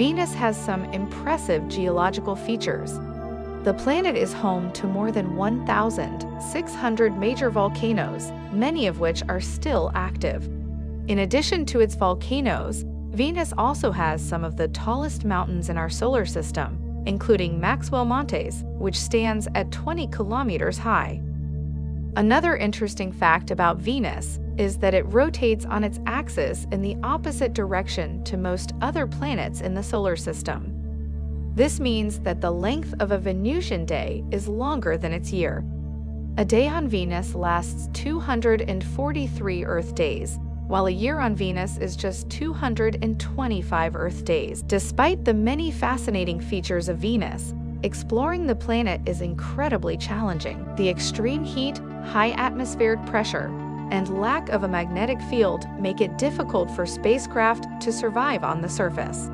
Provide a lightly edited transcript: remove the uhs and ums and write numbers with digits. Venus has some impressive geological features. The planet is home to more than 1,600 major volcanoes, many of which are still active. In addition to its volcanoes, Venus also has some of the tallest mountains in our solar system, including Maxwell Montes, which stands at 20 kilometers high. Another interesting fact about Venus is that it rotates on its axis in the opposite direction to most other planets in the solar system. This means that the length of a Venusian day is longer than its year. A day on Venus lasts 243 Earth days, while a year on Venus is just 225 Earth days. Despite the many fascinating features of Venus, exploring the planet is incredibly challenging. The extreme heat, high atmospheric pressure, and lack of a magnetic field make it difficult for spacecraft to survive on the surface.